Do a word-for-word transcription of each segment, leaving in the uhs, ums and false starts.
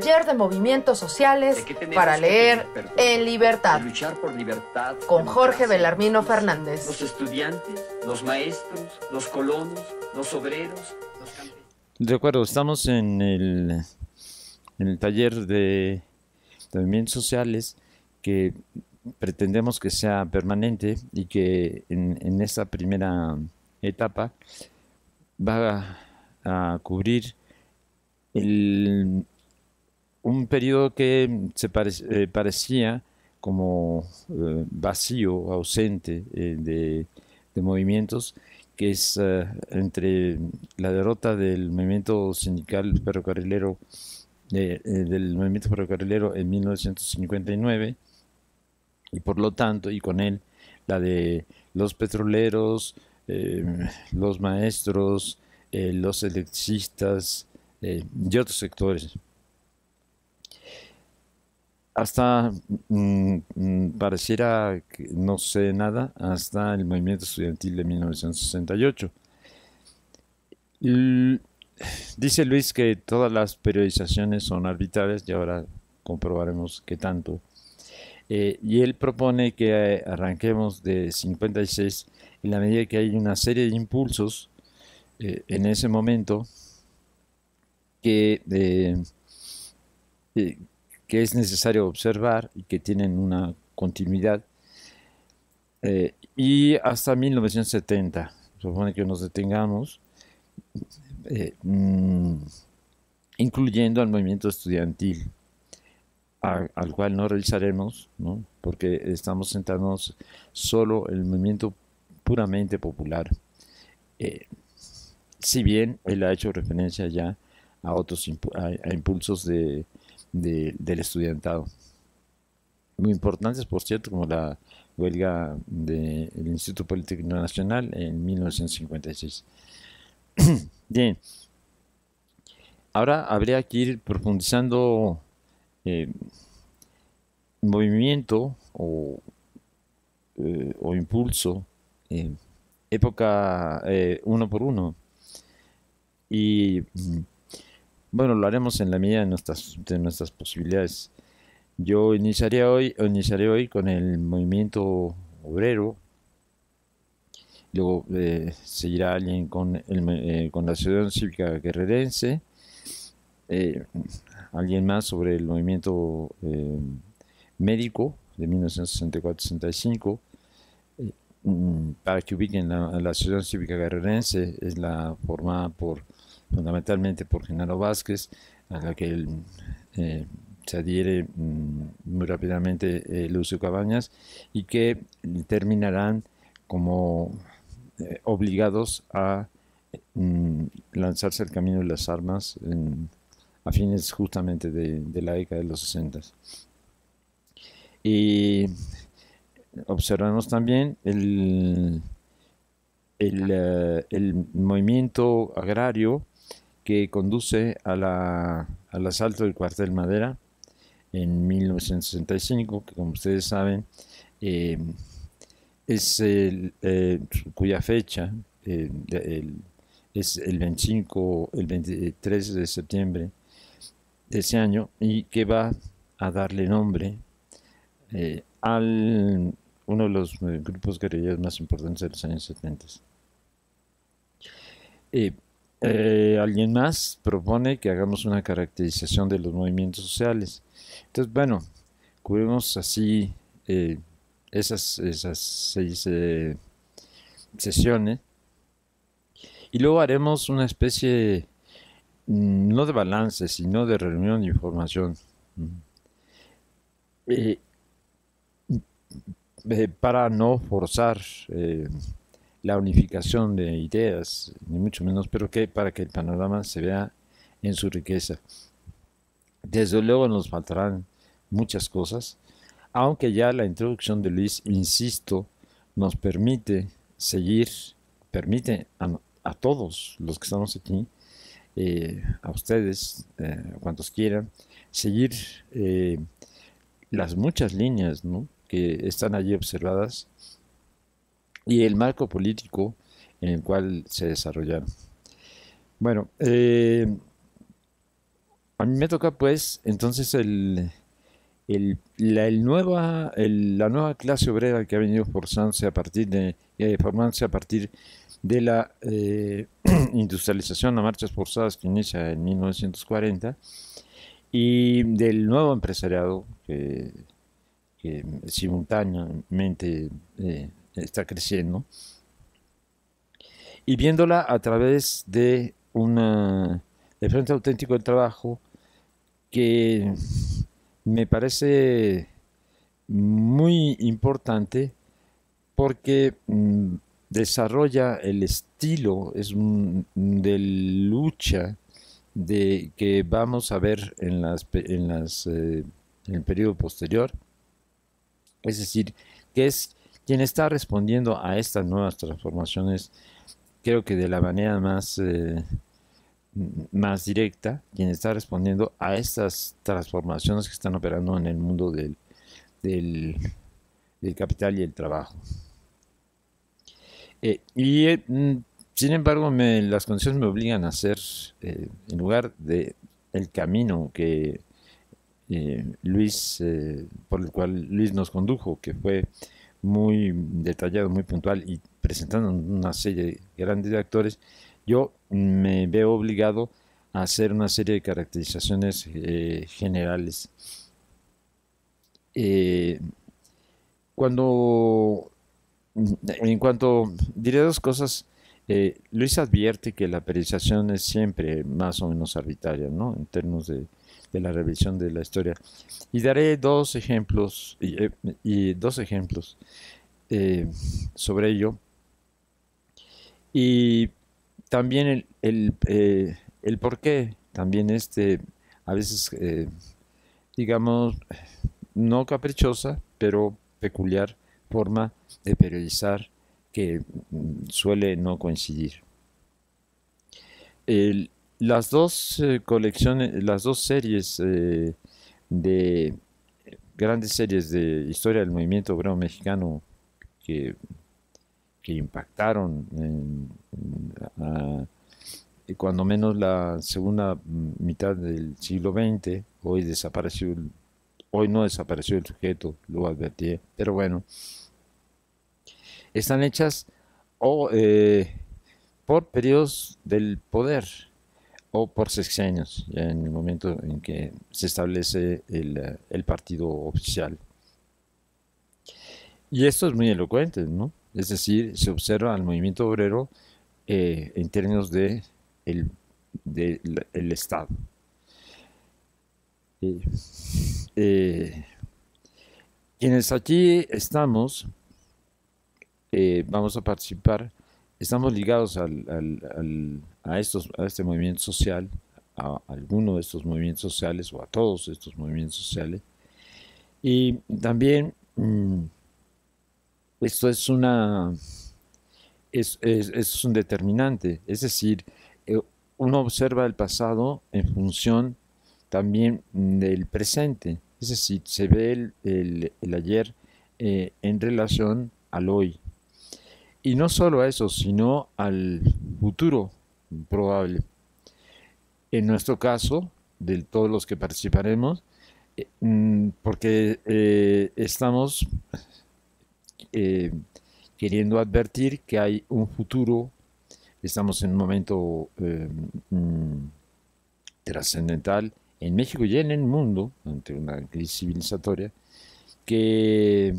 taller de movimientos sociales para leer en libertad, luchar por libertad con Jorge Belarmino Fernández. Los estudiantes, los maestros, los colonos, los obreros, los campesinos. De acuerdo, estamos en el, en el taller de, de movimientos sociales que pretendemos que sea permanente y que en, en esta primera etapa va a, a cubrir el, un periodo que se pare, eh, parecía como eh, vacío, ausente eh, de, de movimientos, que es eh, entre la derrota del movimiento sindical ferrocarrilero, eh, eh, del movimiento ferrocarrilero en mil novecientos cincuenta y nueve, y por lo tanto, y con él, la de los petroleros, eh, los maestros, eh, los electricistas eh, y otros sectores. Hasta, mmm, mmm, pareciera que no sé nada, hasta el movimiento estudiantil de mil novecientos sesenta y ocho. L- Dice Luis que todas las periodizaciones son arbitrarias y ahora comprobaremos qué tanto. Eh, y él propone que arranquemos de cincuenta y seis en la medida que hay una serie de impulsos eh, en ese momento que, eh, eh, que es necesario observar y que tienen una continuidad. Eh, y hasta mil novecientos setenta, propone que nos detengamos, eh, mmm, incluyendo al movimiento estudiantil, al cual no realizaremos, ¿no? Porque estamos sentándonos solo en el movimiento puramente popular. Eh, si bien él ha hecho referencia ya a otros impu a, a impulsos de, de, del estudiantado. Muy importantes, por cierto, como la huelga del Instituto Politécnico Nacional en mil novecientos cincuenta y seis. Bien, ahora habría que ir profundizando. Eh, movimiento o, eh, o impulso, eh, época eh, uno por uno, y bueno, lo haremos en la medida de nuestras, de nuestras posibilidades. Yo iniciaré hoy, iniciaré hoy con el movimiento obrero, luego eh, seguirá alguien con, el, eh, con la ciudadanía cívica guerrerense, eh, alguien más sobre el movimiento eh, médico de mil novecientos sesenta y cuatro a sesenta y cinco, eh, para que ubiquen la, la asociación cívica guerrerense, es la formada por, fundamentalmente por Genaro Vázquez, a la que él, eh, se adhiere mm, muy rápidamente eh, Lucio Cabañas, y que terminarán como eh, obligados a mm, lanzarse al camino de las armas en a fines justamente de, de la década de los sesenta. Y observamos también el, el, el movimiento agrario que conduce a la, al asalto del Cuartel Madera en mil novecientos sesenta y cinco, que como ustedes saben, eh, es el, eh, cuya fecha eh, de, el, es el, veinticinco, el veintitrés de septiembre de ese año, y que va a darle nombre eh, al uno de los grupos guerrilleros más importantes de los años setenta. Eh, eh, alguien más propone que hagamos una caracterización de los movimientos sociales. Entonces, bueno, cubrimos así eh, esas, esas seis eh, sesiones, y luego haremos una especie de, no de balance, sino de reunión de información. Eh, eh, para no forzar eh, la unificación de ideas, ni mucho menos, pero que para que el panorama se vea en su riqueza. Desde luego nos faltarán muchas cosas, aunque ya la introducción de Luis, insisto, nos permite seguir, permite a, a todos los que estamos aquí, Eh, a ustedes, eh, cuantos quieran, seguir eh, las muchas líneas, ¿no?, que están allí observadas y el marco político en el cual se desarrollaron. Bueno, eh, A mí me toca, pues, entonces el, el, la, el nueva, el, la nueva clase obrera que ha venido formándose a partir de, eh, formándose a partir de la eh, industrialización a marchas forzadas que inicia en mil novecientos cuarenta y del nuevo empresariado que, que simultáneamente eh, está creciendo, y viéndola a través de una, del Frente Auténtico del Trabajo, que me parece muy importante porque mmm, desarrolla el estilo es un, de lucha de, que vamos a ver en, las, en, las, eh, en el periodo posterior. Es decir, que es quien está respondiendo a estas nuevas transformaciones, creo que de la manera más, eh, más directa, quien está respondiendo a estas transformaciones que están operando en el mundo del, del, del capital y el trabajo. Eh, y eh, sin embargo, me, las condiciones me obligan a hacer, eh, en lugar de el camino que eh, Luis, eh, por el cual Luis nos condujo, que fue muy detallado, muy puntual y presentando una serie grande de actores, yo me veo obligado a hacer una serie de caracterizaciones eh, generales. Eh, cuando... En cuanto, diré dos cosas. eh, Luis advierte que la periodización es siempre más o menos arbitraria, ¿no?, en términos de, de la revisión de la historia. Y daré dos ejemplos, y, y dos ejemplos eh, sobre ello. Y también el, el, eh, el por qué, también este, a veces, eh, digamos, no caprichosa, pero peculiar forma de periodizar que suele no coincidir. El, las dos eh, colecciones, las dos series eh, de grandes series de historia del movimiento obrero mexicano que, que impactaron en, en, a, cuando menos la segunda mitad del siglo veinte, hoy desapareció, hoy no desapareció el sujeto, lo advertí, pero bueno, están hechas o eh, por periodos del poder o por sexenios, en el momento en que se establece el, el partido oficial. Y esto es muy elocuente, ¿no? Es decir, se observa al movimiento obrero eh, en términos de el, de la, el Estado. Eh, eh, quienes aquí estamos... Eh, vamos a participar, estamos ligados al, al, al, a, estos, a este movimiento social, a alguno de estos movimientos sociales o a todos estos movimientos sociales. Y también mmm, esto es, una, es, es, es un determinante, es decir, eh, uno observa el pasado en función también del presente, es decir, se ve el, el, el ayer eh, en relación al hoy. Y no solo a eso, sino al futuro probable. En nuestro caso, de todos los que participaremos, eh, porque eh, estamos eh, queriendo advertir que hay un futuro, estamos en un momento eh, mm, trascendental en México y en el mundo, ante una crisis civilizatoria, que,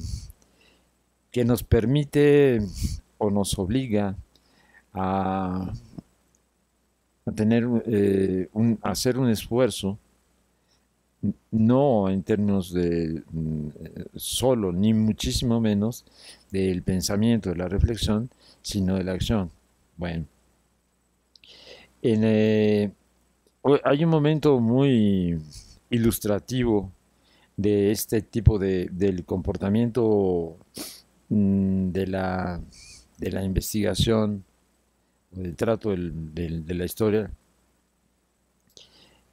que nos permite... o nos obliga a, a tener eh, un, a hacer un esfuerzo, no en términos de solo, ni muchísimo menos del pensamiento, de la reflexión, sino de la acción. Bueno, en, eh, hay un momento muy ilustrativo de este tipo de, del comportamiento mm, de la... de la investigación, del trato del, del, de la historia,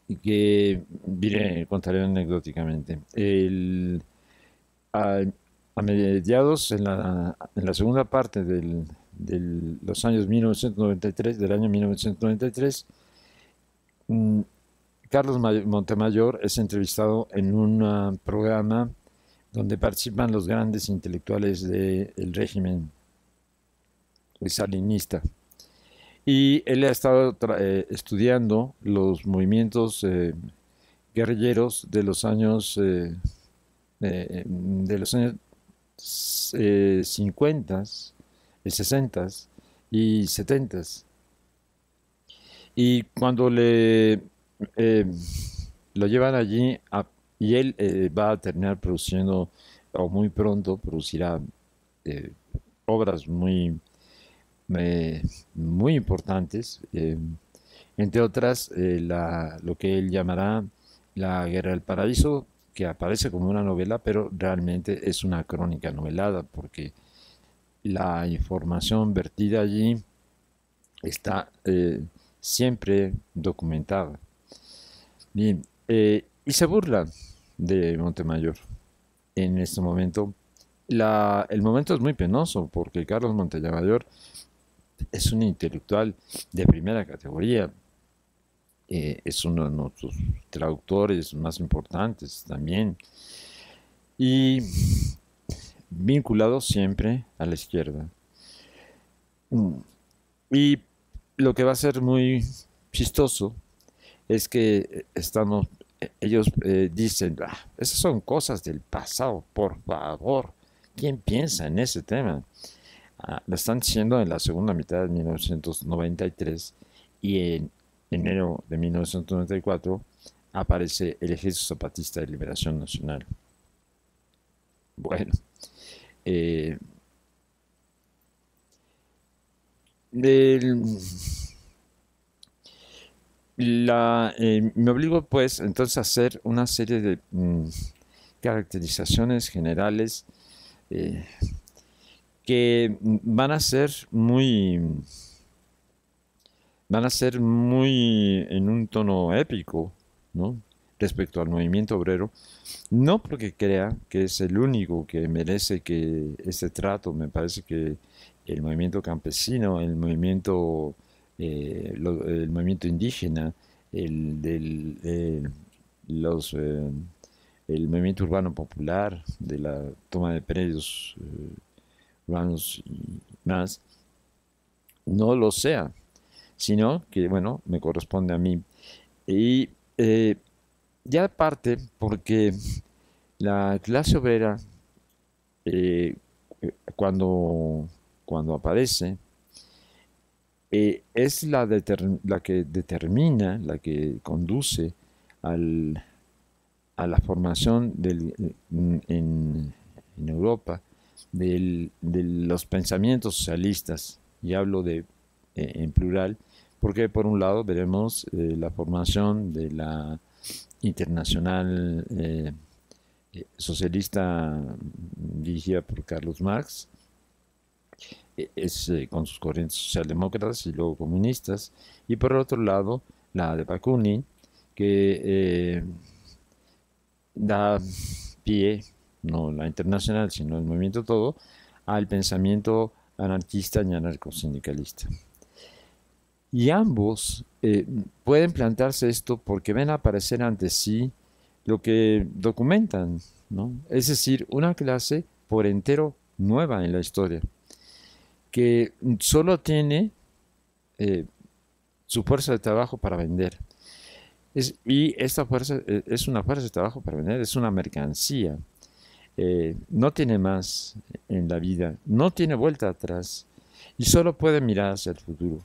y que diré, contaré anecdóticamente. El, a, a mediados, en la, en la segunda parte de los años mil novecientos noventa y tres, del año mil novecientos noventa y tres, Carlos Montemayor es entrevistado en un programa donde participan los grandes intelectuales del régimen salinista. Y él ha estado eh, estudiando los movimientos eh, guerrilleros de los años, eh, eh, de los años eh, cincuenta, sesenta y setenta. Y cuando le, eh, lo llevan allí, a, y él eh, va a terminar produciendo, o muy pronto producirá eh, obras muy... Eh, muy importantes, eh, entre otras eh, la, lo que él llamará La Guerra del Paraíso, que aparece como una novela, pero realmente es una crónica novelada, porque la información vertida allí está eh, siempre documentada. Bien, eh, y se burla de Montemayor en este momento. La, el momento es muy penoso, porque Carlos Montemayor es un intelectual de primera categoría, eh, es uno de nuestros traductores más importantes también, y vinculado siempre a la izquierda. Y lo que va a ser muy chistoso es que estamos, ellos eh, dicen, ah, esas son cosas del pasado, por favor, ¿quién piensa en ese tema? Ah, lo están diciendo en la segunda mitad de mil novecientos noventa y tres, y en enero de mil novecientos noventa y cuatro aparece el Ejército Zapatista de Liberación Nacional. Bueno, eh, el, la, eh, me obligo pues entonces a hacer una serie de mm, caracterizaciones generales eh, que van a ser muy, van a ser muy en un tono épico, ¿no?, respecto al movimiento obrero, no porque crea que es el único que merece que este trato. Me parece que el movimiento campesino, el movimiento, eh, lo, el movimiento indígena, el, del, eh, los, eh, el movimiento urbano popular, de la toma de predios eh, urbanos y más, no lo sea, sino que, bueno, me corresponde a mí. Y eh, ya aparte, porque la clase obrera, eh, cuando, cuando aparece, eh, es la, la que determina, la que conduce al, a la formación del, en, en Europa, Del, de los pensamientos socialistas, y hablo de, eh, en plural, porque por un lado veremos eh, la formación de la Internacional eh, Socialista dirigida por Carlos Marx, es, eh, con sus corrientes socialdemócratas y luego comunistas, y por otro lado la de Bakunin, que eh, da pie, no la internacional, sino el movimiento todo, al pensamiento anarquista y anarcosindicalista. Y ambos eh, pueden plantearse esto porque ven aparecer ante sí lo que documentan, ¿no? Es decir, una clase por entero nueva en la historia, que solo tiene eh, su fuerza de trabajo para vender. Es, y esta fuerza eh, es una fuerza de trabajo para vender, es una mercancía. Eh, no tiene más en la vida, no tiene vuelta atrás y solo puede mirar hacia el futuro.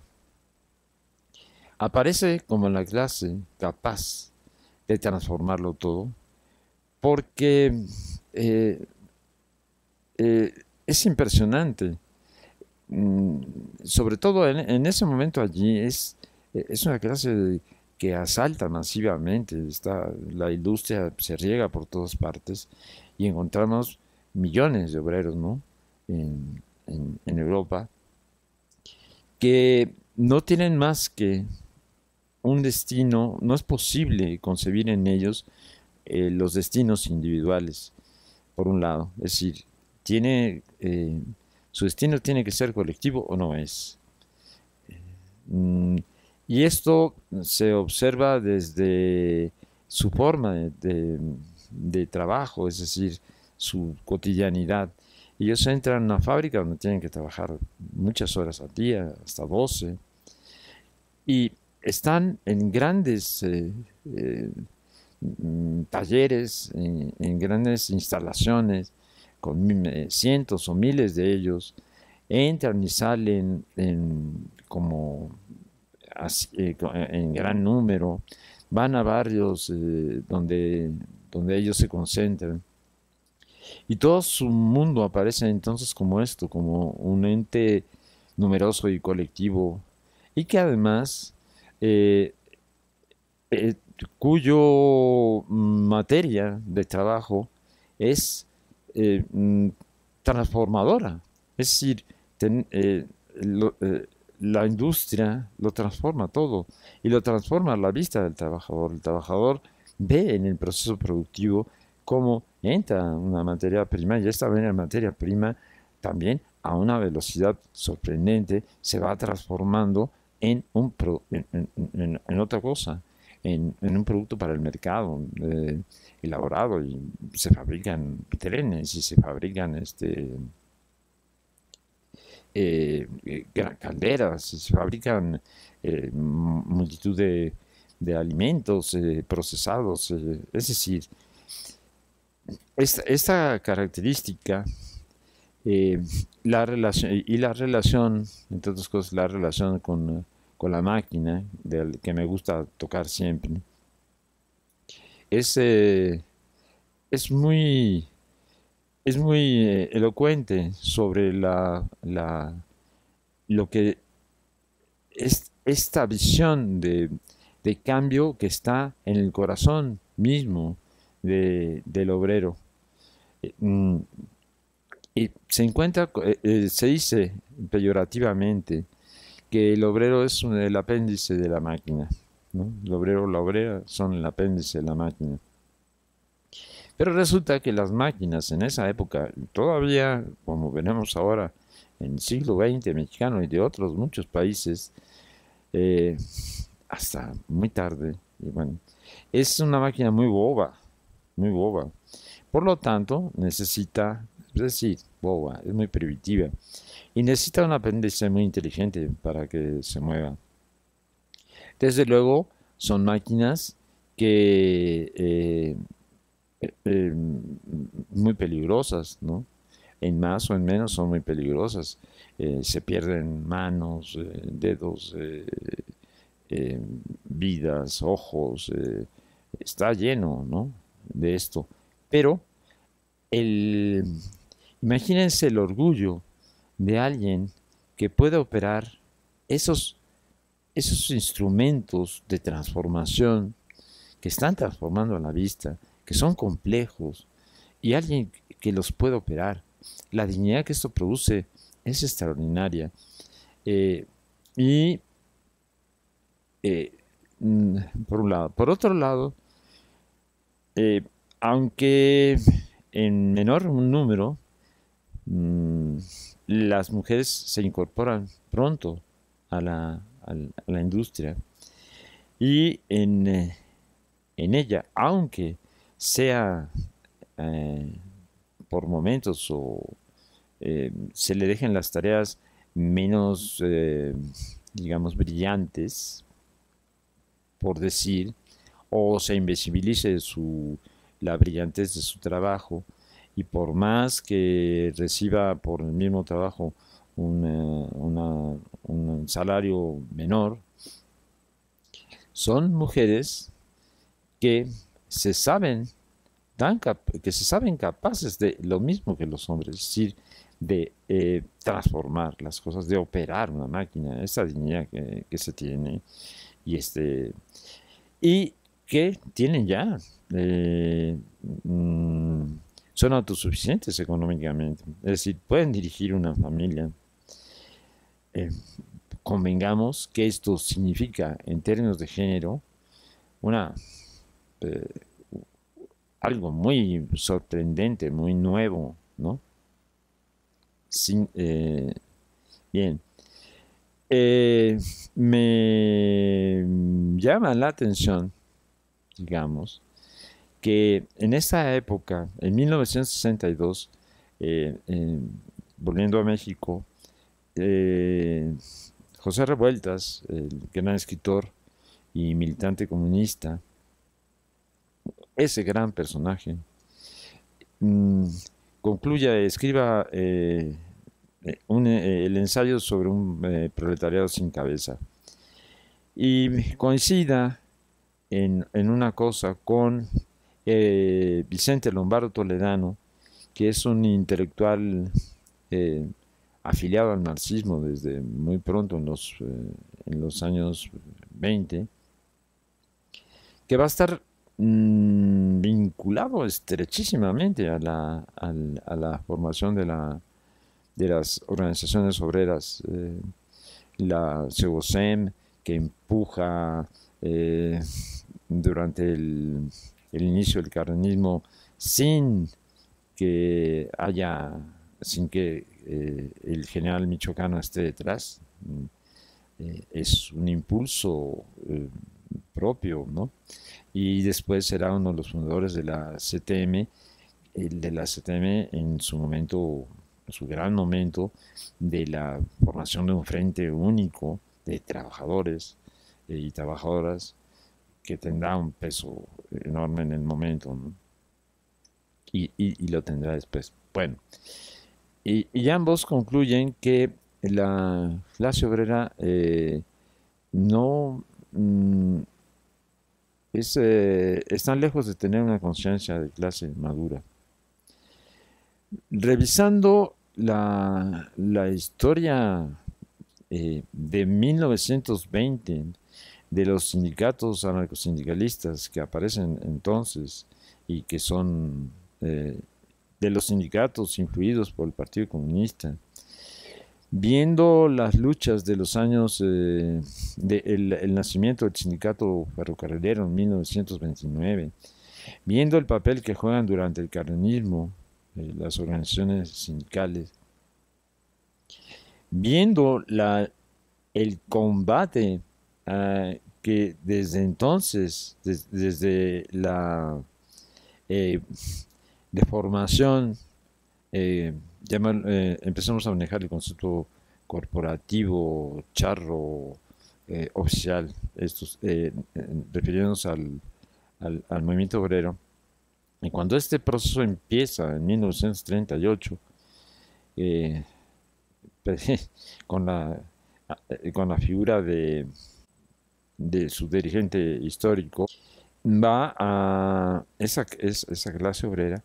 Aparece como la clase capaz de transformarlo todo, porque eh, eh, es impresionante. Mm, sobre todo en, en ese momento allí es, es una clase que asalta masivamente, está, la industria se riega por todas partes, y encontramos millones de obreros, ¿no?, en, en, en Europa, que no tienen más que un destino. No es posible concebir en ellos eh, los destinos individuales, por un lado. Es decir, tiene, eh, su destino tiene que ser colectivo o no es. Mm, Y esto se observa desde su forma de, de trabajo, es decir, su cotidianidad. Ellos entran en una fábrica donde tienen que trabajar muchas horas al día, hasta doce, y están en grandes eh, eh, talleres, en, en grandes instalaciones, con eh, cientos o miles de ellos. Entran y salen en, como, así, eh, en gran número, van a barrios eh, donde, donde ellos se concentran. Y todo su mundo aparece entonces como esto, como un ente numeroso y colectivo, y que además, eh, eh, cuyo materia de trabajo es eh, transformadora. Es decir, ten, eh, lo, eh, la industria lo transforma todo, y lo transforma a la vista del trabajador. El trabajador ve en el proceso productivo cómo entra una materia prima, y esta materia prima también a una velocidad sorprendente se va transformando en, un pro, en, en, en otra cosa, en, en un producto para el mercado eh, elaborado, y se fabrican trenes y se fabrican este, eh, calderas, y se fabrican eh, multitud de, de alimentos eh, procesados, eh, es decir, Esta, esta característica eh, la relacion, y la relación, entre otras cosas, la relación con, con la máquina, del, que me gusta tocar siempre, es, eh, es muy, es muy eh, elocuente sobre la, la, lo que es esta visión de, de cambio que está en el corazón mismo De, del obrero. Eh, y se encuentra, eh, se dice peyorativamente que el obrero es un, el apéndice de la máquina, ¿no? El obrero o la obrera son el apéndice de la máquina. Pero resulta que las máquinas en esa época, todavía, como veremos ahora, en el siglo veinte mexicano y de otros muchos países, eh, hasta muy tarde, y bueno, es una máquina muy boba. Muy boba. Por lo tanto, necesita, es decir, boba, es muy primitiva. Y necesita un apéndice muy inteligente para que se mueva. Desde luego, son máquinas que eh, eh, eh, muy peligrosas, ¿no? En más o en menos son muy peligrosas. Eh, se pierden manos, eh, dedos, eh, eh, vidas, ojos. Eh, está lleno, ¿no?, de esto. Pero el, imagínense el orgullo de alguien que pueda operar esos, esos instrumentos de transformación que están transformando a la vista, que son complejos, y alguien que los pueda operar. La dignidad que esto produce es extraordinaria. Eh, y eh, por un lado. Por otro lado, Eh, aunque en menor número, mmm, las mujeres se incorporan pronto a la, a la, a la industria, y en, eh, en ella, aunque sea eh, por momentos o eh, se le dejen las tareas menos, eh, digamos, brillantes, por decir, o se invisibilice su, la brillantez de su trabajo, y por más que reciba por el mismo trabajo una, una, un salario menor, son mujeres que se saben, tan cap que se saben capaces de lo mismo que los hombres, es decir, de eh, transformar las cosas, de operar una máquina, esa dignidad que, que se tiene, y este y que tienen ya, eh, mm, son autosuficientes económicamente, es decir, pueden dirigir una familia. Eh, convengamos que esto significa, en términos de género, una, eh, algo muy sorprendente, muy nuevo, ¿no? Sin, eh, bien, eh, me llama la atención, digamos, que en esa época, en mil novecientos sesenta y dos, eh, eh, volviendo a México, eh, José Revueltas, el gran escritor y militante comunista, ese gran personaje, mmm, concluya, escriba eh, un, eh, el ensayo sobre un eh, proletariado sin cabeza, y coincida en, en una cosa con eh, Vicente Lombardo Toledano, que es un intelectual eh, afiliado al marxismo desde muy pronto, en los, eh, en los años veinte, que va a estar mmm, vinculado estrechísimamente a la, a, la, a la formación de, la, de las organizaciones obreras, eh, la C R O C M, que empuja eh, durante el, el inicio del cardenismo sin que haya, sin que eh, el general michoacano esté detrás. Eh, es un impulso eh, propio, ¿no? Y después será uno de los fundadores de la C T M, el de la C T M en su momento, en su gran momento, de la formación de un frente único de trabajadores y trabajadoras que tendrá un peso enorme en el momento, ¿no? y, y, y lo tendrá después. Bueno, y, y ambos concluyen que la clase obrera eh, no... Mm, es, eh, están lejos de tener una conciencia de clase madura. Revisando la, la historia eh, de mil novecientos veinte de los sindicatos anarcosindicalistas que aparecen entonces y que son eh, de los sindicatos influidos por el Partido Comunista, viendo las luchas de los años eh, del de nacimiento del sindicato ferrocarrilero en mil novecientos veintinueve, viendo el papel que juegan durante el cardenismo eh, las organizaciones sindicales, viendo la, el combate eh, que desde entonces, des, desde la eh, deformación, eh, Ya, eh, empezamos a manejar el concepto corporativo, charro, eh, oficial, estos, eh, eh, refiriéndonos al, al, al movimiento obrero. Y cuando este proceso empieza en mil novecientos treinta y ocho, eh, con, la, con la figura de, de su dirigente histórico, va a esa, esa clase obrera,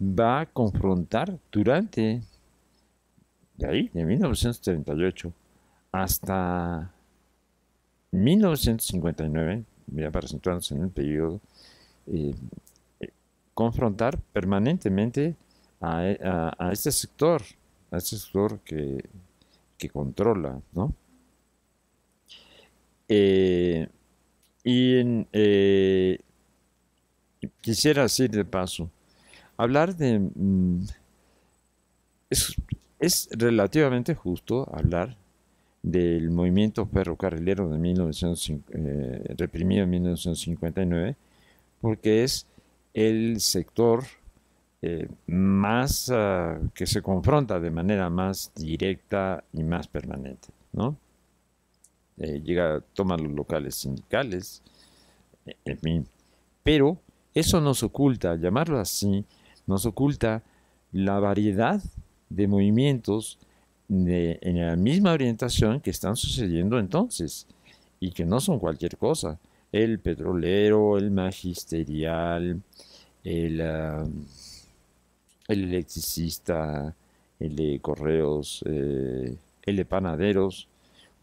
va a confrontar durante, de ahí, de mil novecientos treinta y ocho hasta mil novecientos cincuenta y nueve, ya para centrarnos en el periodo, eh, eh, confrontar permanentemente a, a, a este sector, a este sector que, que controla, ¿no? Eh, y en, eh, quisiera decir de paso, hablar de... Es, es relativamente justo hablar del movimiento ferrocarrilero de mil novecientos, eh, reprimido en mil novecientos cincuenta y nueve, porque es el sector eh, más uh, que se confronta de manera más directa y más permanente, ¿no? Eh, llega, toma los locales sindicales, en fin. Pero eso nos oculta, llamarlo así, nos oculta la variedad de movimientos de, en la misma orientación que están sucediendo entonces y que no son cualquier cosa. El petrolero, el magisterial, el, uh, el electricista, el de correos, eh, el de panaderos,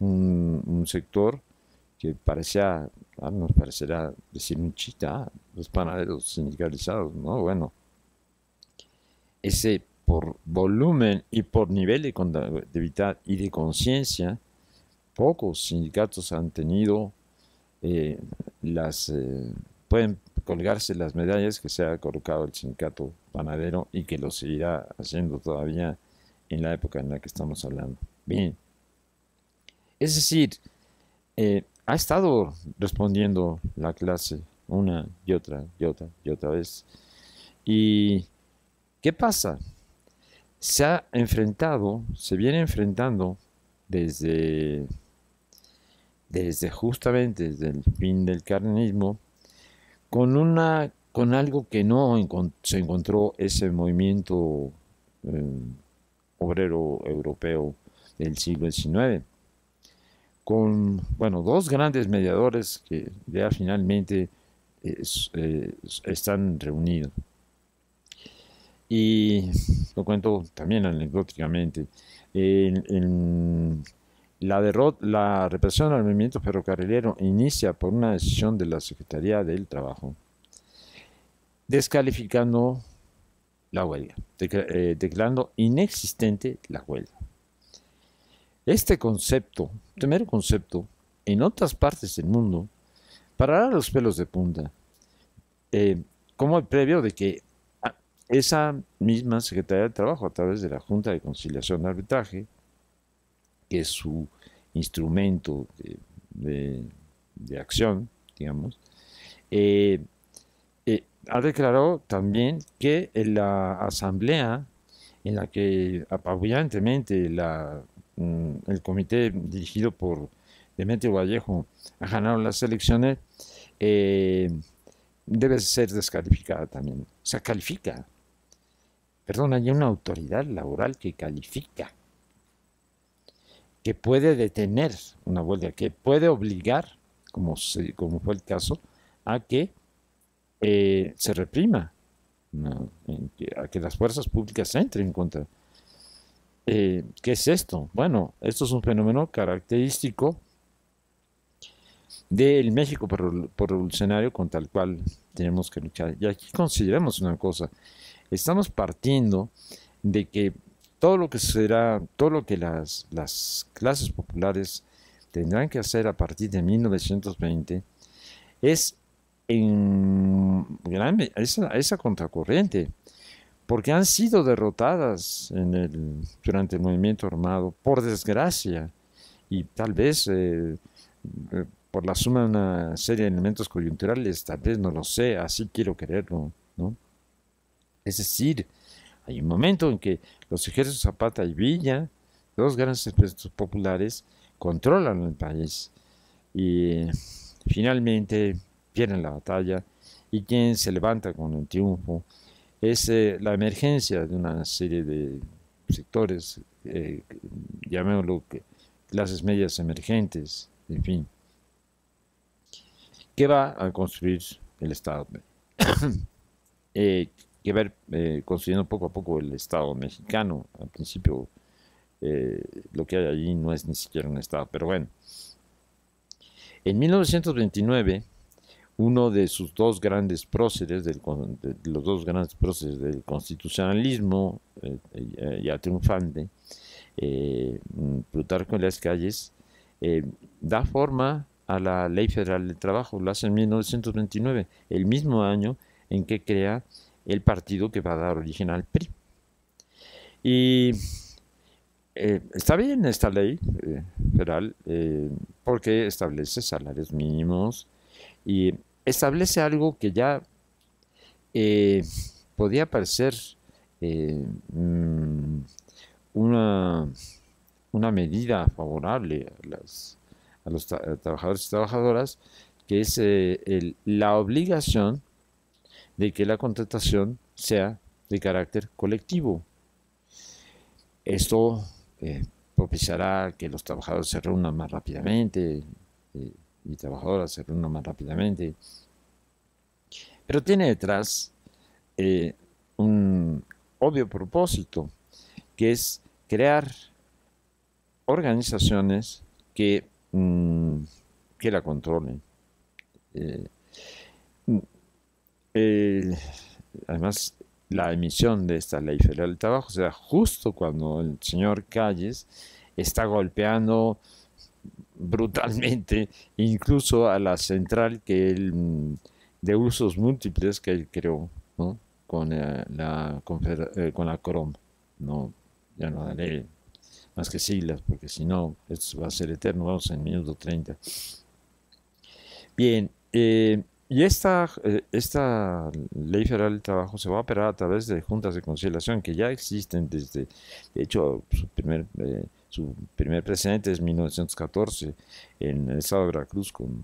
un, un sector que parecía, ah, nos parecerá decir un chita, ah, los panaderos sindicalizados, ¿no? Bueno, ese por volumen y por nivel de conductividad y de conciencia, pocos sindicatos han tenido eh, las, eh, pueden colgarse las medallas que se ha colocado el sindicato panadero y que lo seguirá haciendo todavía en la época en la que estamos hablando. Bien, es decir, eh, ha estado respondiendo la clase una y otra y otra y otra vez. ¿Y qué pasa? Se ha enfrentado, se viene enfrentando desde, desde justamente desde el fin del cardenismo, con una, con algo que no encont- se encontró ese movimiento eh, obrero europeo del siglo diecinueve, con, bueno, dos grandes mediadores que ya finalmente eh, eh, están reunidos. Y lo cuento también anecdóticamente, en, en la, derrota, la represión al movimiento ferrocarrilero inicia por una decisión de la Secretaría del Trabajo, descalificando la huelga, de, eh, declarando inexistente la huelga. Este concepto, primer concepto, en otras partes del mundo, parará los pelos de punta, eh, como el previo de que esa misma Secretaría del Trabajo, a través de la Junta de Conciliación de Arbitraje, que es su instrumento de, de, de acción, digamos, eh, eh, ha declarado también que en la asamblea en la que apabuyantemente la, el comité dirigido por Demetrio Vallejo ha ganado las elecciones, eh, debe ser descalificada también. O sea, califica. Perdón, hay una autoridad laboral que califica, que puede detener una huelga, que puede obligar, como, se, como fue el caso, a que eh, se reprima, no, en que, a que las fuerzas públicas entren en contra. Eh, ¿Qué es esto? Bueno, esto es un fenómeno característico del México por revolucionario contra el cual tenemos que luchar. Y aquí consideremos una cosa. Estamos partiendo de que todo lo que será, todo lo que las, las clases populares tendrán que hacer a partir de mil novecientos veinte es en gran, esa, esa contracorriente, porque han sido derrotadas en el, durante el movimiento armado, por desgracia, y tal vez eh, por la suma de una serie de elementos coyunturales, tal vez, no lo sé, así quiero creerlo, ¿no? Es decir, hay un momento en que los ejércitos Zapata y Villa, dos grandes ejércitos populares, controlan el país y finalmente pierden la batalla, y quien se levanta con el triunfo es eh, la emergencia de una serie de sectores, eh, llamémoslo que, clases medias emergentes, en fin, que va a construir el Estado, eh, que va eh, construyendo poco a poco el Estado mexicano. Al principio eh, lo que hay allí no es ni siquiera un Estado, pero bueno. En mil novecientos veintinueve, uno de sus dos grandes próceres, del, de los dos grandes próceres del constitucionalismo eh, ya triunfante, eh, Plutarco Elías Calles, eh, da forma a la Ley Federal del Trabajo. Lo hace en mil novecientos veintinueve, el mismo año en que crea el partido que va a dar origen al P R I. Y eh, está bien esta ley eh, federal, eh, porque establece salarios mínimos y establece algo que ya eh, podía parecer eh, una, una medida favorable a las... a los tra trabajadores y trabajadoras, que es eh, el, la obligación de que la contratación sea de carácter colectivo. Esto eh, propiciará que los trabajadores se reúnan más rápidamente eh, y trabajadoras se reúnan más rápidamente. Pero tiene detrás eh, un obvio propósito, que es crear organizaciones que que la controlen. Eh, eh, además, la emisión de esta Ley Federal del Trabajo se da justo cuando el señor Calles está golpeando brutalmente incluso a la central que él, de usos múltiples, que él creó, ¿no? Con, eh, la, con, eh, con la CROM, ¿no? Ya no daré más que siglas, porque si no, esto va a ser eterno. Vamos en minuto treinta. Bien, eh, y esta, eh, esta ley federal del trabajo se va a operar a través de juntas de conciliación que ya existen desde, de hecho, su primer, eh, su primer precedente es mil novecientos catorce en el estado de Veracruz con,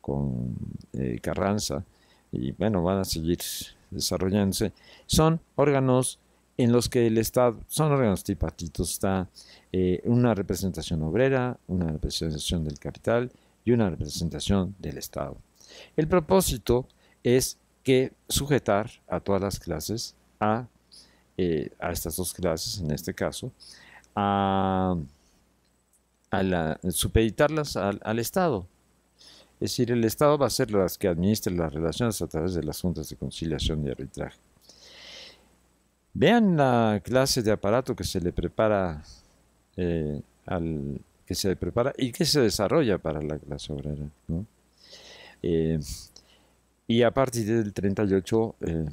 con eh, Carranza, y bueno, van a seguir desarrollándose. Son órganos en los que el Estado, son órganos tripartitos, está eh, una representación obrera, una representación del capital y una representación del Estado. El propósito es que sujetar a todas las clases, a, eh, a estas dos clases en este caso, a, a la, supeditarlas al, al Estado. Es decir, el Estado va a ser las que administre las relaciones a través de las juntas de conciliación y arbitraje. Vean la clase de aparato que se le prepara, eh, al, que se le prepara y que se desarrolla para la clase obrera, ¿no? Eh, y a partir del treinta y ocho eh,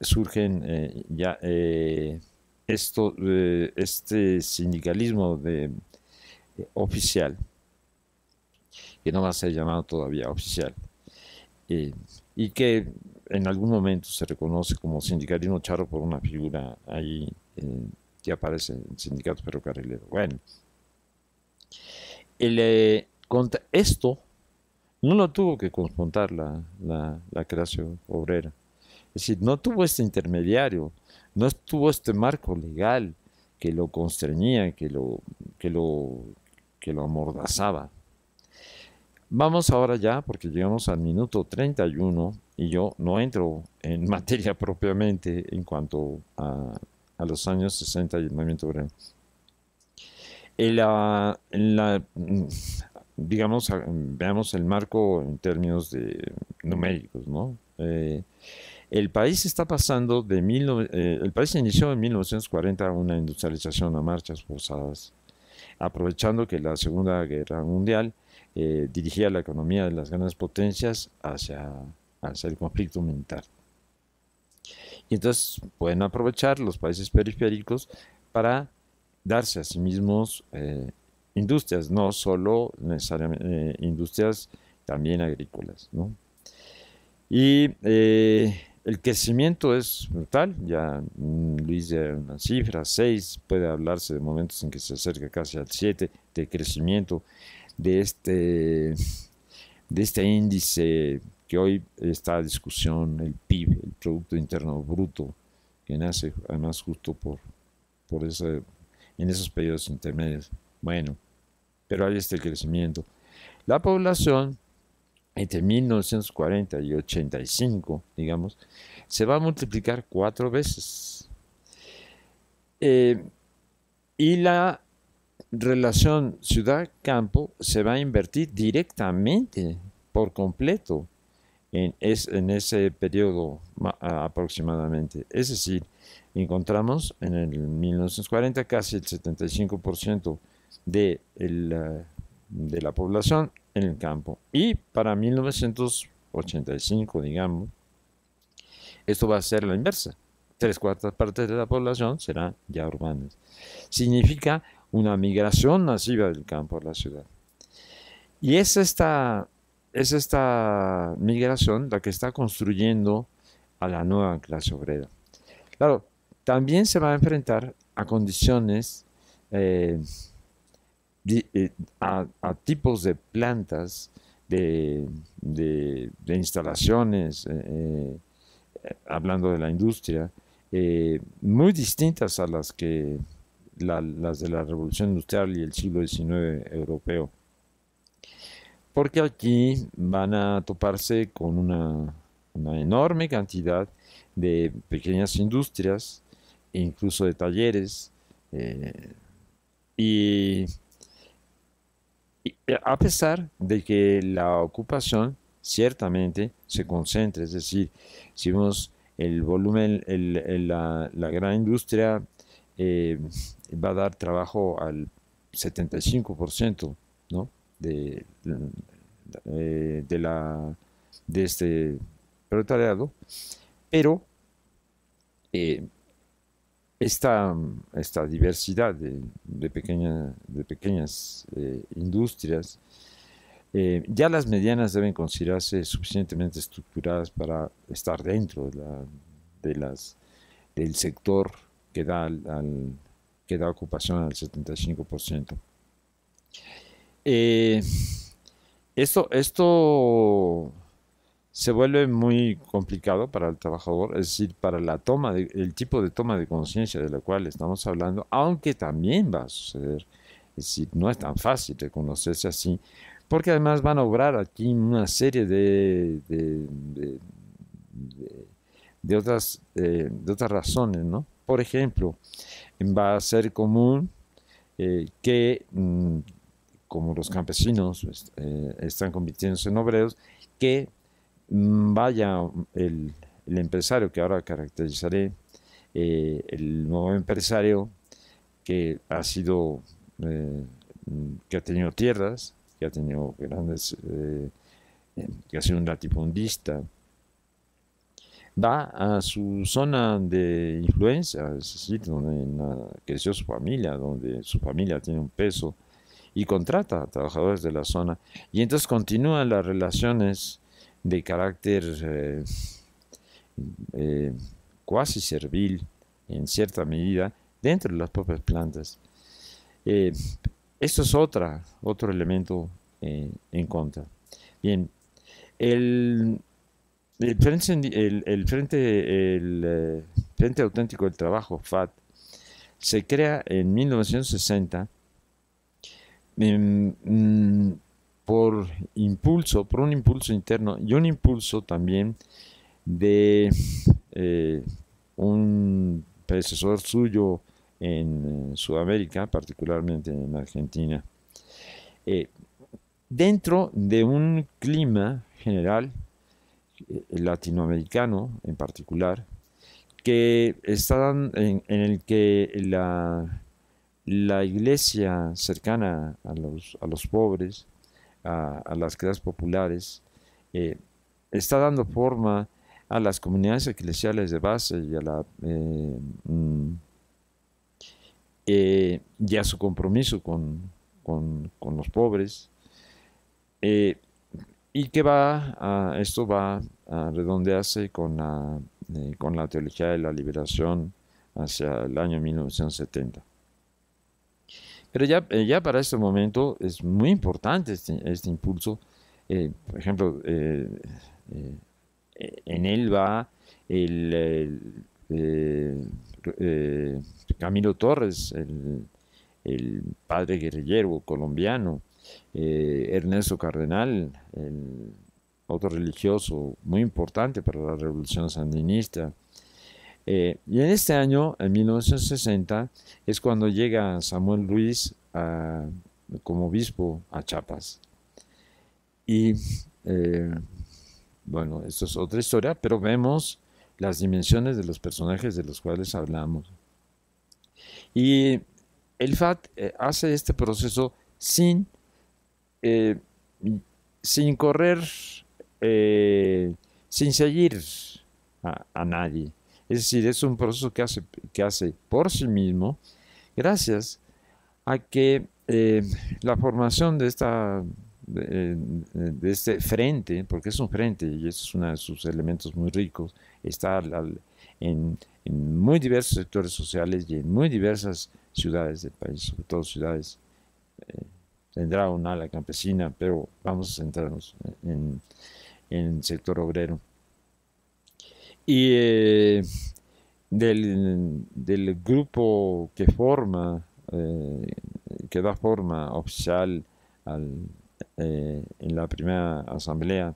surgen eh, ya eh, esto, eh, este sindicalismo de, eh, oficial, que no va a ser llamado todavía oficial, eh, y que en algún momento se reconoce como sindicalismo charro por una figura ahí eh, que aparece en sindicatos ferrocarrileros. Bueno, el, eh, contra esto no lo tuvo que confrontar la, la, la clase obrera. Es decir, no tuvo este intermediario, no tuvo este marco legal que lo constreñía, que lo, que lo, que lo amordazaba. Vamos ahora ya, porque llegamos al minuto treinta y uno y yo no entro en materia propiamente en cuanto a, a los años sesenta y el movimiento obrero. En la, en la, digamos, veamos el marco en términos de, numéricos, ¿no? Eh, el país está pasando de... Mil, eh, el país inició en mil novecientos cuarenta una industrialización a marchas forzadas, aprovechando que la Segunda Guerra Mundial eh, dirigía la economía de las grandes potencias hacia, hacia el conflicto militar. Y entonces pueden aprovechar los países periféricos para darse a sí mismos eh, industrias, no solo necesariamente eh, industrias, también agrícolas, ¿no? Y eh, el crecimiento es brutal, ya Luis ya era una cifra, seis, puede hablarse de momentos en que se acerca casi al siete de crecimiento de este, de este índice que hoy está a discusión, el P I B, el Producto Interno Bruto, que nace además justo por, por ese, en esos periodos intermedios. Bueno, pero ahí está el crecimiento. La población entre mil novecientos cuarenta y ochenta y cinco, digamos, se va a multiplicar cuatro veces. Eh, y la relación ciudad-campo se va a invertir directamente, por completo, en, es, en ese periodo aproximadamente. Es decir, encontramos en el mil novecientos cuarenta casi el setenta y cinco por ciento de, el, de la población en el campo, y para mil novecientos ochenta y cinco, digamos, esto va a ser la inversa, tres cuartas partes de la población serán ya urbanas. Significa una migración masiva del campo a la ciudad, y es esta, es esta migración la que está construyendo a la nueva clase obrera. Claro, también se va a enfrentar a condiciones, eh, A, a tipos de plantas, de, de, de instalaciones, eh, hablando de la industria, eh, muy distintas a las, que, la, las de la Revolución Industrial y el siglo diecinueve europeo. Porque aquí van a toparse con una, una enorme cantidad de pequeñas industrias, incluso de talleres, eh, y... a pesar de que la ocupación ciertamente se concentra, es decir, si vemos el volumen, el, el, la, la gran industria eh, va a dar trabajo al setenta y cinco por ciento, ¿no? de, de, de, la, de este proletariado, pero eh, Esta, esta diversidad de, de, pequeña, de pequeñas eh, industrias, eh, ya las medianas deben considerarse suficientemente estructuradas para estar dentro de la, de las, del sector que da, al, al, que da ocupación al setenta y cinco por ciento. Eh, esto, esto se vuelve muy complicado para el trabajador, es decir, para la toma de, el tipo de toma de conciencia de la cual estamos hablando, aunque también va a suceder, es decir, no es tan fácil reconocerse así, porque además van a obrar aquí una serie de, de, de, de, de, otras, eh, de otras razones, ¿no? Por ejemplo, va a ser común eh, que, mmm, como los campesinos eh, están convirtiéndose en obreros, que vaya el, el empresario que ahora caracterizaré, eh, el nuevo empresario que ha sido eh, que ha tenido tierras, que ha tenido grandes eh, que ha sido un latifundista, va a su zona de influencia, es decir, donde creció su familia, donde su familia tiene un peso, y contrata a trabajadores de la zona, y entonces continúan las relaciones de carácter eh, eh, cuasi servil, en cierta medida, dentro de las propias plantas. Eh, esto es otra, otro elemento eh, en contra. Bien, el, el, frente, el, el, frente, el eh, Frente Auténtico del Trabajo, F A T, se crea en mil novecientos sesenta eh, mm, por impulso, por un impulso interno y un impulso también de eh, un predecesor suyo en Sudamérica, particularmente en Argentina, eh, dentro de un clima general eh, latinoamericano en particular, que están en, en el que la, la iglesia cercana a los, a los pobres, A, a las clases populares, eh, está dando forma a las comunidades eclesiales de base y a, la, eh, mm, eh, y a su compromiso con, con, con los pobres, eh, y que va a, esto va a redondearse con la, eh, con la teología de la liberación hacia el año mil novecientos setenta. Pero ya, ya para este momento es muy importante este, este impulso. Eh, por ejemplo, eh, eh, en él va el, el eh, eh, Camilo Torres, el, el padre guerrillero colombiano, eh, Ernesto Cardenal, el otro religioso muy importante para la revolución sandinista. Eh, y en este año, en mil novecientos sesenta, es cuando llega Samuel Ruiz a, como obispo a Chiapas. Y eh, bueno, esto es otra historia, pero vemos las dimensiones de los personajes de los cuales hablamos. Y el F A T hace este proceso sin, eh, sin correr, eh, sin seguir a, a nadie. Es decir, es un proceso que hace, que hace por sí mismo, gracias a que eh, la formación de, esta, de, de este frente, porque es un frente y es uno de sus elementos muy ricos, está al, en, en muy diversos sectores sociales y en muy diversas ciudades del país, sobre todo ciudades, eh, tendrá una ala campesina, pero vamos a centrarnos en, en el sector obrero. Y eh, del, del grupo que forma, eh, que da forma oficial al, eh, en la primera asamblea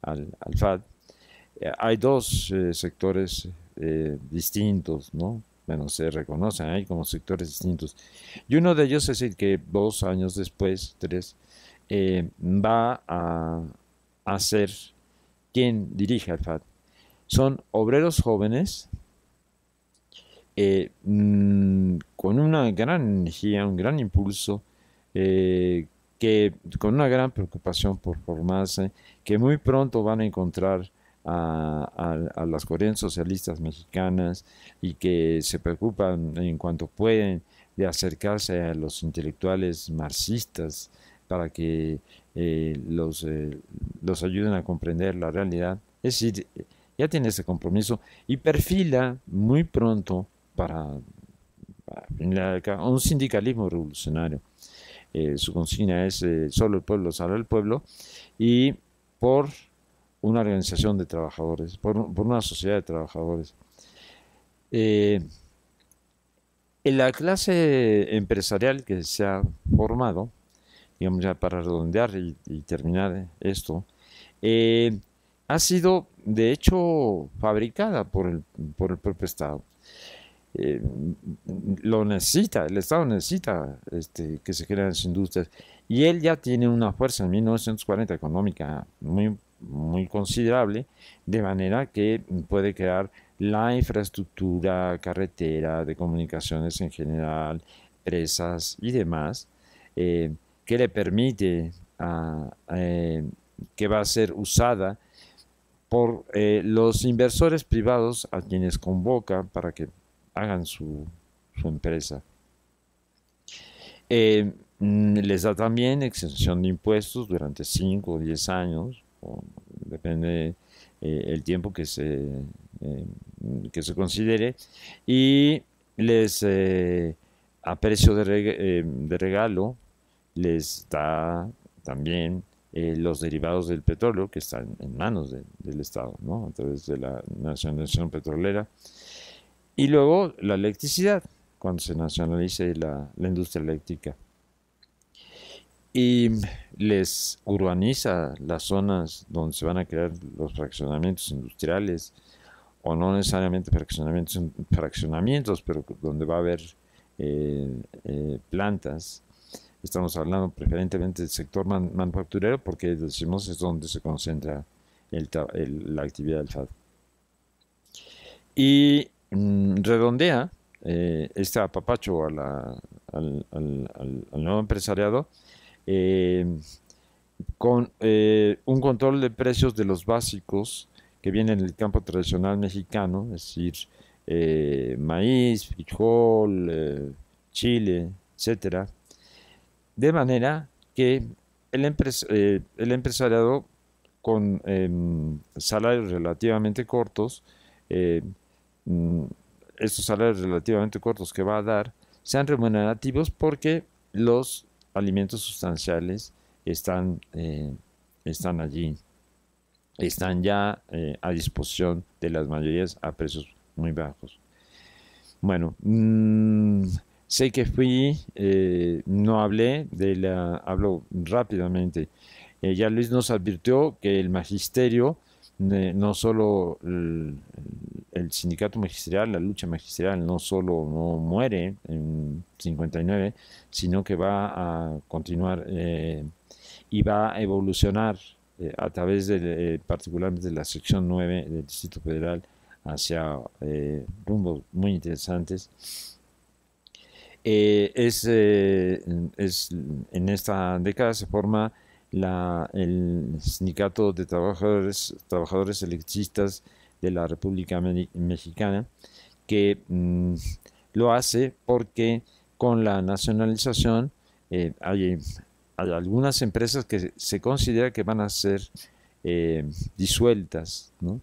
al, al F A T, eh, hay dos eh, sectores eh, distintos, ¿no? Bueno, se reconocen ahí como sectores distintos. Y uno de ellos es el que dos años después, tres, eh, va a, a ser quien dirige al F A T. Son obreros jóvenes eh, mmm, con una gran energía, un gran impulso, eh, que, con una gran preocupación por formarse, que muy pronto van a encontrar a, a, a las corrientes socialistas mexicanas y que se preocupan en cuanto pueden de acercarse a los intelectuales marxistas para que eh, los, eh, los ayuden a comprender la realidad. Es decir, ya tiene ese compromiso y perfila muy pronto para, para un sindicalismo revolucionario. Eh, su consigna es eh, solo el pueblo salva al pueblo, y por una organización de trabajadores, por, por una sociedad de trabajadores. Eh, en la clase empresarial que se ha formado, digamos ya para redondear y, y terminar esto, eh, ha sido de hecho fabricada por el, por el propio Estado. Eh, lo necesita, el Estado necesita este, que se creen las industrias, y él ya tiene una fuerza en mil novecientos cuarenta económica muy, muy considerable, de manera que puede crear la infraestructura, carretera, de comunicaciones en general, presas y demás, eh, que le permite a, eh, que va a ser usada por eh, los inversores privados a quienes convoca para que hagan su, su empresa. Eh, les da también exención de impuestos durante cinco o diez años, o depende eh, el tiempo que se, eh, que se considere, y les eh, a precio de, reg eh, de regalo les da también eh, los derivados del petróleo que están en manos de, del Estado, ¿no? A través de la nacionalización petrolera. Y luego la electricidad, cuando se nacionalice la, la industria eléctrica. Y les urbaniza las zonas donde se van a crear los fraccionamientos industriales, o no necesariamente fraccionamientos, fraccionamientos pero donde va a haber eh, eh, plantas. Estamos hablando preferentemente del sector man, manufacturero, porque decimos es donde se concentra el, el, la actividad del F A D. Y redondea eh, este apapacho a la, al, al, al, al nuevo empresariado eh, con eh, un control de precios de los básicos que vienen del campo tradicional mexicano, es decir, eh, maíz, frijol, eh, chile, etcétera, de manera que el, empres eh, el empresariado con eh, salarios relativamente cortos, eh, estos salarios relativamente cortos que va a dar sean remunerativos, porque los alimentos sustanciales están, eh, están allí, están ya eh, a disposición de las mayorías a precios muy bajos. Bueno, mmm, sé que fui, eh, no hablé de la, hablo rápidamente. Eh, ya Luis nos advirtió que el magisterio, eh, no solo el, el sindicato magisterial, la lucha magisterial no solo no muere en cincuenta y nueve, sino que va a continuar eh, y va a evolucionar eh, a través de, eh, particularmente de la sección nueve del Distrito Federal hacia eh, rumbos muy interesantes. Eh, es, eh, es, en esta década se forma la, el Sindicato de Trabajadores, Trabajadores Electricistas de la República Mexicana, que mmm, lo hace porque con la nacionalización eh, hay, hay algunas empresas que se considera que van a ser eh, disueltas, ¿no?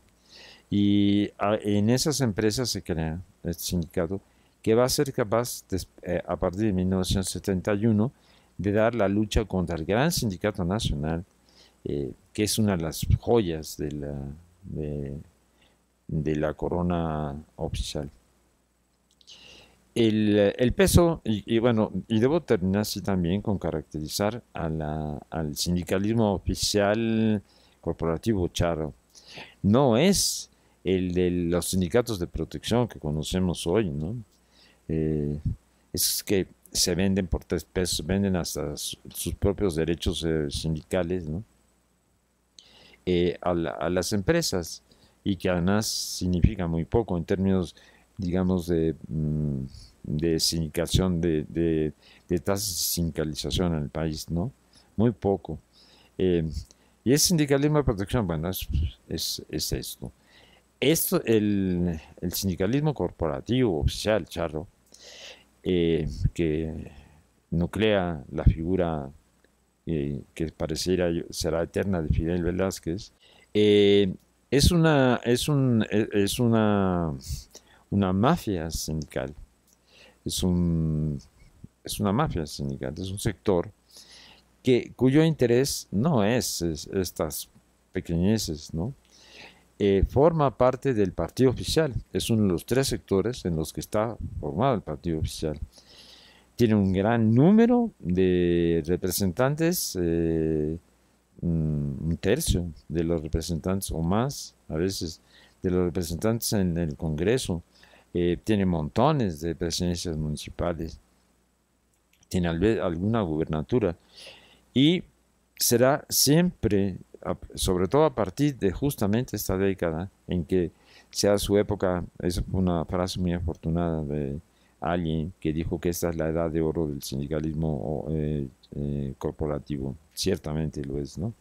Y a, en esas empresas se crea este sindicato que va a ser capaz de, eh, a partir de mil novecientos setenta y uno de dar la lucha contra el gran sindicato nacional, eh, que es una de las joyas de la de, de la corona oficial. El, el peso, y, y bueno, y debo terminar así también con caracterizar a la, al sindicalismo oficial corporativo charro. No es el de los sindicatos de protección que conocemos hoy, ¿no? Eh, es que se venden por tres pesos, venden hasta sus propios derechos eh, sindicales, ¿no? eh, a, la, a las empresas, y que además significa muy poco en términos, digamos, de, de sindicación, de, de, de tasas de sindicalización en el país, ¿no? Muy poco. Eh, Y el sindicalismo de protección, bueno, es, es, es esto. Esto, el, el sindicalismo corporativo oficial, charro, eh, que nuclea la figura eh, que pareciera será eterna de Fidel Velázquez, eh, es una es un es una una mafia sindical, es un es una mafia sindical, es un sector que cuyo interés no es, es estas pequeñeces, ¿no? Eh, forma parte del partido oficial, es uno de los tres sectores en los que está formado el partido oficial. Tiene un gran número de representantes, eh, un tercio de los representantes o más, a veces, de los representantes en el Congreso. Eh, tiene montones de presidencias municipales, tiene alguna gubernatura, y será siempre, sobre todo a partir de justamente esta década, en que sea su época. Esa fue una frase muy afortunada de alguien que dijo que esta es la edad de oro del sindicalismo eh, eh, corporativo. Ciertamente lo es, ¿no?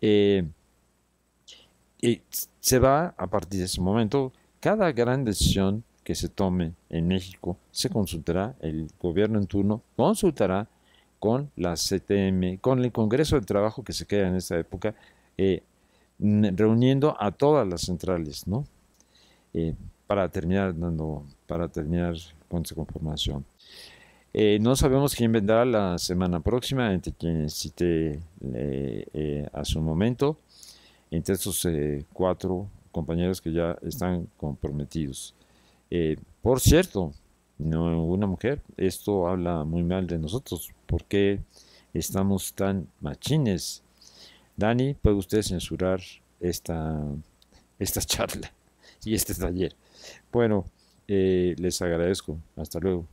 Eh, y se va, a partir de ese momento, cada gran decisión que se tome en México se consultará, el gobierno en turno consultará con la C T M, con el Congreso del Trabajo que se crea en esta época, eh, reuniendo a todas las centrales, ¿no? Eh, para terminar dando, para terminar con su conformación. Eh, no sabemos quién vendrá la semana próxima, entre quienes cité eh, eh, hace un momento, entre estos eh, cuatro compañeros que ya están comprometidos. Eh, por cierto, no una mujer. Esto habla muy mal de nosotros. ¿Por qué estamos tan machines? Dani, ¿puede usted censurar esta, esta charla y este taller? Bueno, eh, les agradezco. Hasta luego.